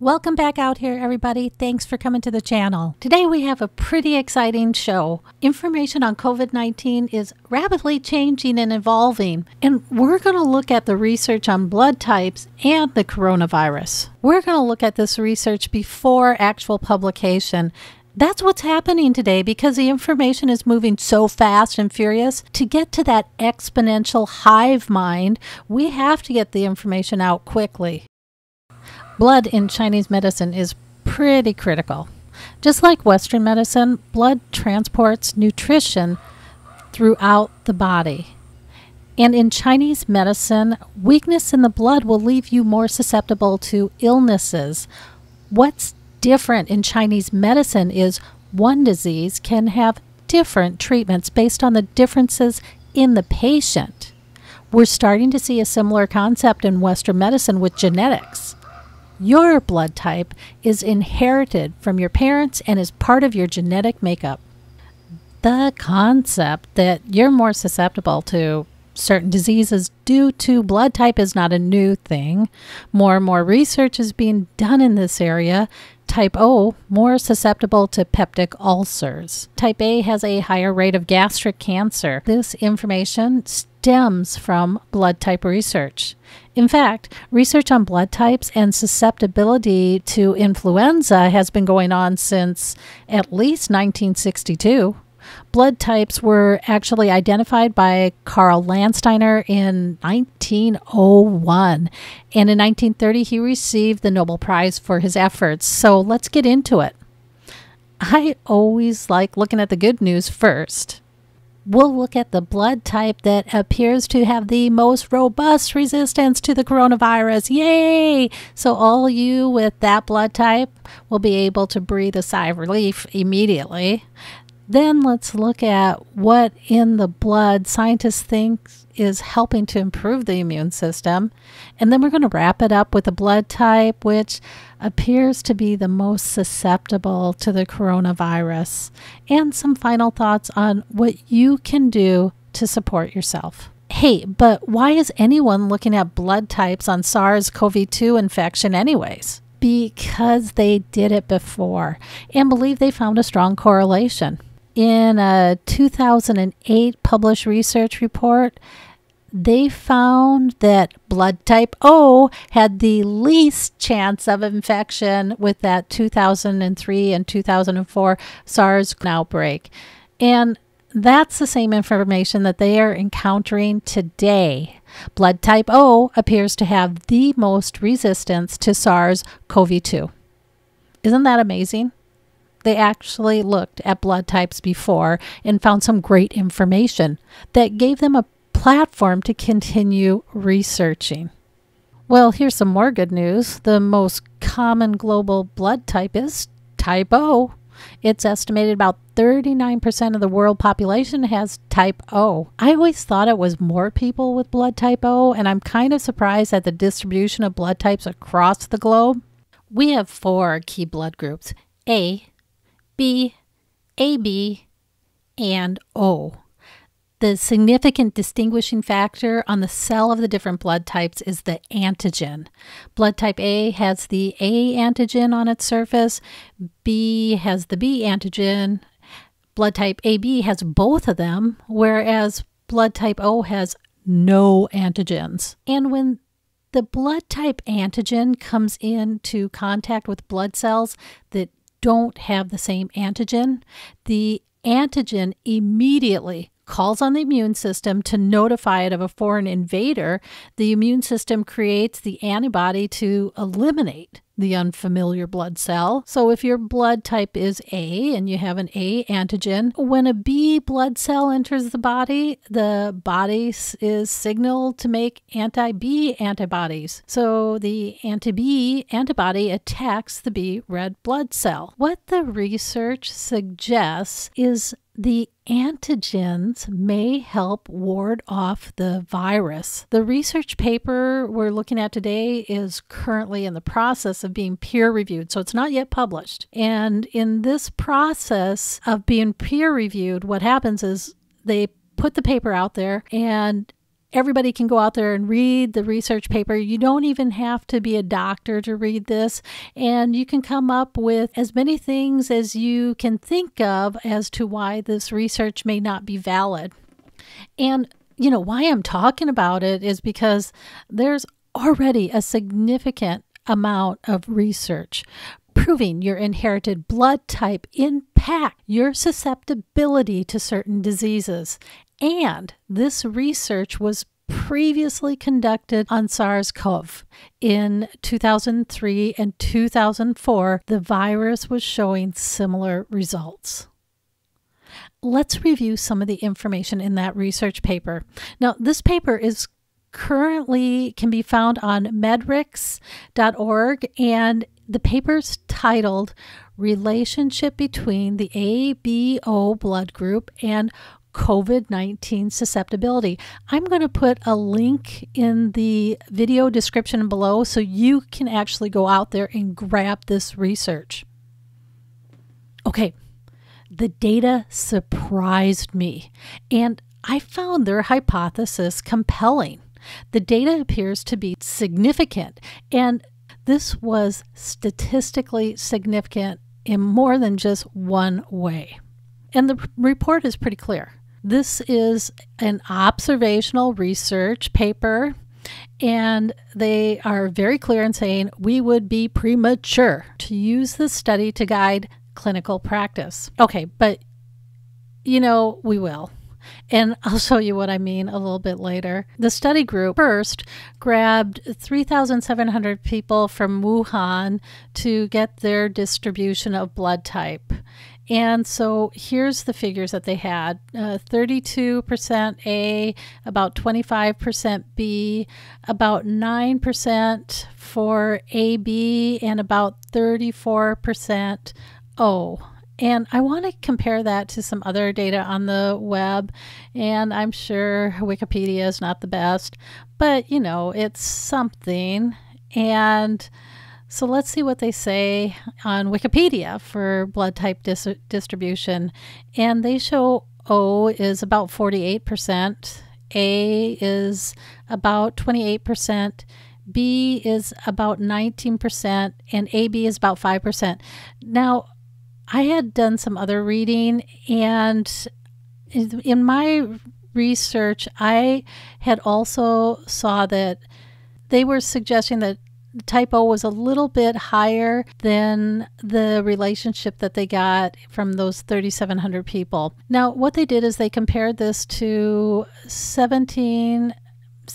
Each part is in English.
Welcome back out here, everybody. Thanks for coming to the channel. Today we have a pretty exciting show. Information on COVID-19 is rapidly changing and evolving, and we're going to look at the research on blood types and the coronavirus. We're going to look at this research before actual publication. That's what's happening today because the information is moving so fast and furious. To get to that exponential hive mind, we have to get the information out quickly. Blood in Chinese medicine is pretty critical. Just like Western medicine, blood transports nutrition throughout the body. And in Chinese medicine, weakness in the blood will leave you more susceptible to illnesses. What's different in Chinese medicine is one disease can have different treatments based on the differences in the patient. We're starting to see a similar concept in Western medicine with genetics. Your blood type is inherited from your parents and is part of your genetic makeup. The concept that you're more susceptible to certain diseases due to blood type is not a new thing. More and more research is being done in this area. Type O, more susceptible to peptic ulcers. Type A has a higher rate of gastric cancer. This information stems from blood type research. In fact, research on blood types and susceptibility to influenza has been going on since at least 1962. Blood types were actually identified by Karl Landsteiner in 1901, and in 1930 he received the Nobel Prize for his efforts. So let's get into it. I always like looking at the good news first. We'll look at the blood type that appears to have the most robust resistance to the coronavirus. Yay! So all you with that blood type will be able to breathe a sigh of relief immediately. Then let's look at what in the blood scientists think is helping to improve the immune system. And then we're going to wrap it up with a blood type which appears to be the most susceptible to the coronavirus, and some final thoughts on what you can do to support yourself. Hey, but why is anyone looking at blood types on SARS-CoV-2 infection anyways? Because they did it before and believe they found a strong correlation. In a 2008 published research report, they found that blood type O had the least chance of infection with that 2003 and 2004 SARS outbreak. And that's the same information that they are encountering today. Blood type O appears to have the most resistance to SARS-CoV-2. Isn't that amazing? They actually looked at blood types before and found some great information that gave them a platform to continue researching. Well, here's some more good news. The most common global blood type is type O. It's estimated about 39% of the world population has type O. I always thought it was more people with blood type O, and I'm kind of surprised at the distribution of blood types across the globe. We have four key blood groups: A, B, AB, and O. The significant distinguishing factor on the cell of the different blood types is the antigen. Blood type A has the A antigen on its surface, B has the B antigen, blood type AB has both of them, whereas blood type O has no antigens. And when the blood type antigen comes into contact with blood cells that don't have the same antigen, the antigen immediately calls on the immune system to notify it of a foreign invader. The immune system creates the antibody to eliminate the unfamiliar blood cell. So if your blood type is A and you have an A antigen, when a B blood cell enters the body is signaled to make anti-B antibodies. So the anti-B antibody attacks the B red blood cell. What the research suggests is the antigens may help ward off the virus. The research paper we're looking at today is currently in the process of being peer-reviewed, so it's not yet published. And in this process of being peer-reviewed, what happens is they put the paper out there, and Everybody can go out there and read the research paper. You don't even have to be a doctor to read this, and you can come up with as many things as you can think of as to why this research may not be valid. And, you know, why I'm talking about it is because there's already a significant amount of research proving your inherited blood type impacts your susceptibility to certain diseases. And this research was previously conducted on SARS-CoV. In 2003 and 2004, the virus was showing similar results. Let's review some of the information in that research paper. Now, this paper is currently can be found on medrxiv.org, and the paper's titled Relationship Between the ABO Blood Group and COVID-19 Susceptibility. I'm going to put a link in the video description below so you can actually go out there and grab this research. Okay, the data surprised me, and I found their hypothesis compelling. The data appears to be significant, and this was statistically significant in more than just one way. And the report is pretty clear. This is an observational research paper, and they are very clear in saying we would be premature to use this study to guide clinical practice. Okay, but you know, we will. And I'll show you what I mean a little bit later. The study group first grabbed 3,700 people from Wuhan to get their distribution of blood type. And so here's the figures that they had. 32% A, about 25% B, about 9% for AB, and about 34% O. And I want to compare that to some other data on the web, and I'm sure Wikipedia is not the best, but you know, it's something. And so let's see what they say on Wikipedia for blood type distribution. And they show O is about 48%, A is about 28%, B is about 19%, and AB is about 5%. Now, I had done some other reading, and in my research, I had also saw that they were suggesting that type O was a little bit higher than the relationship that they got from those 3,700 people. Now, what they did is they compared this to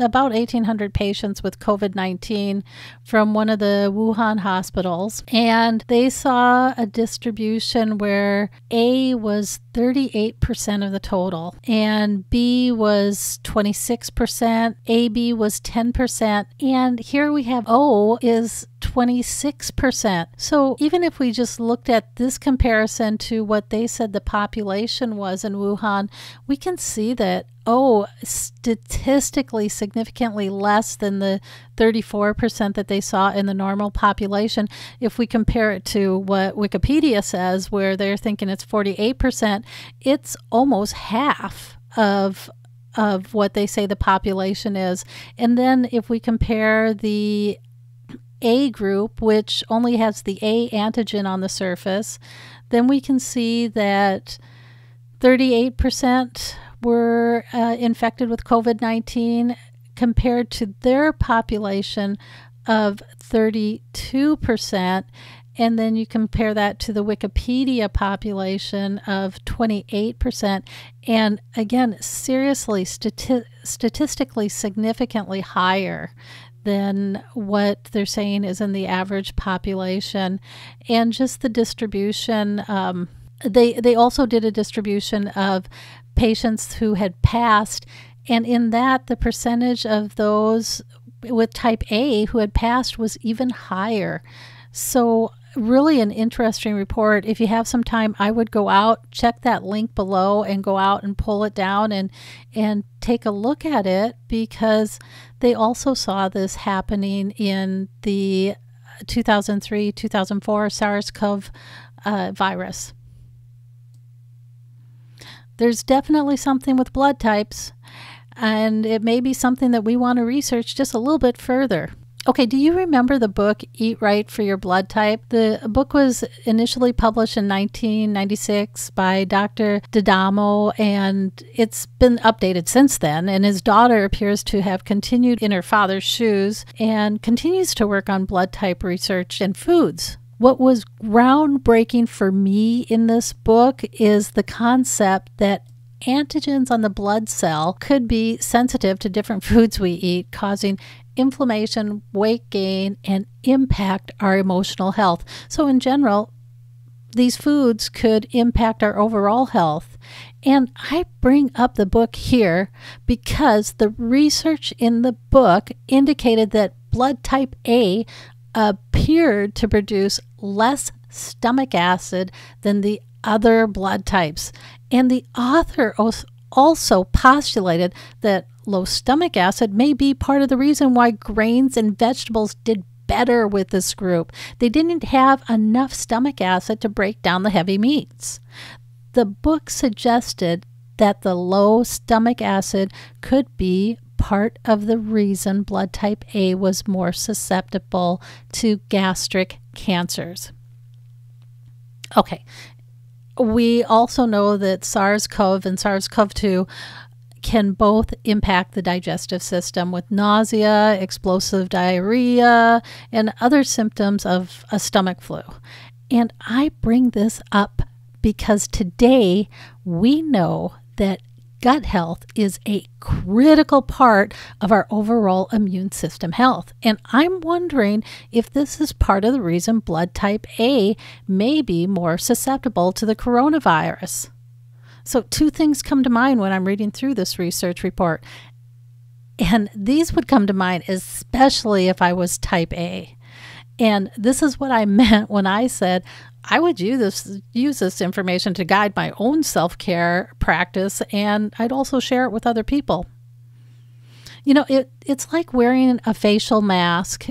about 1,800 patients with COVID-19 from one of the Wuhan hospitals. And they saw a distribution where A was 38% of the total, and B was 26%, AB was 10%, and here we have O is 26%. So even if we just looked at this comparison to what they said the population was in Wuhan, we can see that O statistically significantly less than the 34% that they saw in the normal population. If we compare it to what Wikipedia says, where they're thinking it's 48%, it's almost half of what they say the population is. And then if we compare the A group, which only has the A antigen on the surface, then we can see that 38% were infected with COVID-19 compared to their population of 32%. And then you compare that to the Wikipedia population of 28%. And again, seriously, statistically significantly higher than what they're saying is in the average population. And just the distribution, they also did a distribution of patients who had passed, and in that, the percentage of those with type A who had passed was even higher. So really an interesting report. If you have some time, I would go out, check that link below, and go out and pull it down and take a look at it, because they also saw this happening in the 2003-2004 SARS-CoV virus. There's definitely something with blood types. and it may be something that we want to research just a little bit further. Okay, do you remember the book Eat Right for Your Blood Type? The book was initially published in 1996 by Dr. D'Adamo, and it's been updated since then, and his daughter appears to have continued in her father's shoes and continues to work on blood type research and foods. What was groundbreaking for me in this book is the concept that antigens on the blood cell could be sensitive to different foods we eat, causing inflammation, weight gain, and impact our emotional health. So in general, these foods could impact our overall health. And I bring up the book here because the research in the book indicated that blood type A appeared to produce less stomach acid than the other blood types. And the author also postulated that low stomach acid may be part of the reason why grains and vegetables did better with this group. They didn't have enough stomach acid to break down the heavy meats. The book suggested that the low stomach acid could be part of the reason blood type A was more susceptible to gastric cancers. Okay. We also know that SARS-CoV and SARS-CoV-2 can both impact the digestive system with nausea, explosive diarrhea, and other symptoms of a stomach flu. And I bring this up because today we know that gut health is a critical part of our overall immune system health. And I'm wondering if this is part of the reason blood type A may be more susceptible to the coronavirus. So two things come to mind when I'm reading through this research report. And these would come to mind especially if I was type A. And this is what I meant when I said I would use this information to guide my own self-care practice, and I'd also share it with other people. You know, it's like wearing a facial mask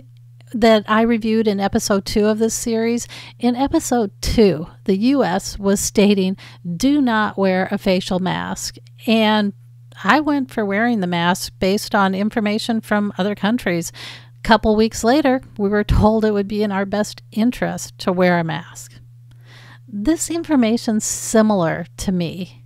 that I reviewed in episode 2 of this series. In episode 2, the U.S. was stating, do not wear a facial mask. And I went for wearing the mask based on information from other countries. A couple weeks later, we were told it would be in our best interest to wear a mask. This information's similar to me.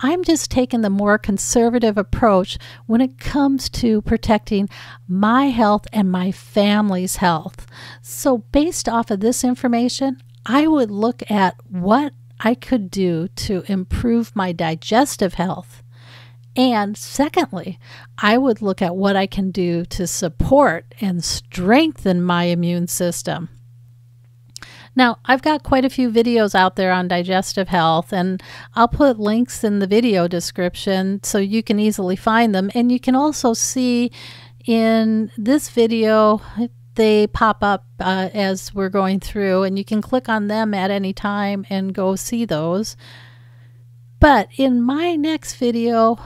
I'm just taking the more conservative approach when it comes to protecting my health and my family's health. So based off of this information, I would look at what I could do to improve my digestive health. And secondly, I would look at what I can do to support and strengthen my immune system. Now, I've got quite a few videos out there on digestive health, and I'll put links in the video description so you can easily find them. And you can also see in this video, they pop up as we're going through, and you can click on them at any time and go see those. But in my next video,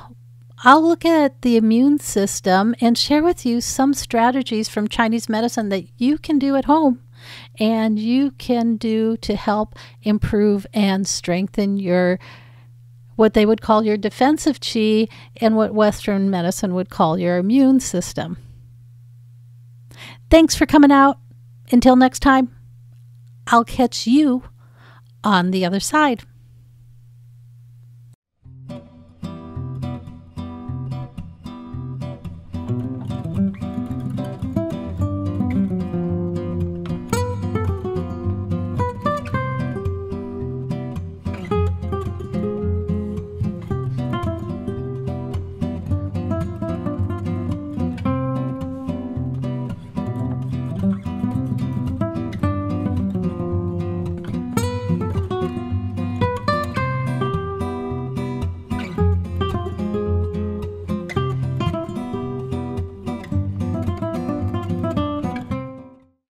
I'll look at the immune system and share with you some strategies from Chinese medicine that you can do at home and you can do to help improve and strengthen your, what they would call your defensive qi, and what Western medicine would call your immune system. Thanks for coming out. Until next time, I'll catch you on the other side.